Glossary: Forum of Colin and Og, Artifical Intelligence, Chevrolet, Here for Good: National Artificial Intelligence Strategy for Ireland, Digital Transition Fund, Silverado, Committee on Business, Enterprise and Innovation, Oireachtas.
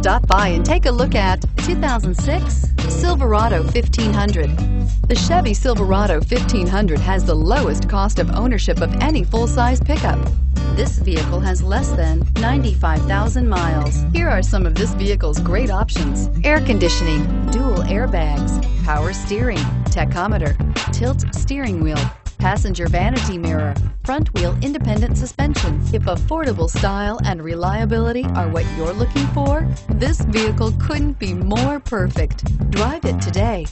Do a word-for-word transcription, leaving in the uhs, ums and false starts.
Stop by and take a look at two thousand six Silverado fifteen hundred. The Chevy Silverado fifteen hundred has the lowest cost of ownership of any full-size pickup. This vehicle has less than ninety-five thousand miles. Here are some of this vehicle's great options: air conditioning, dual airbags, power steering, tachometer, tilt steering wheel, passenger vanity mirror, front wheel independent suspension. If affordable style and reliability are what you're looking for, this vehicle couldn't be more perfect. Drive it today.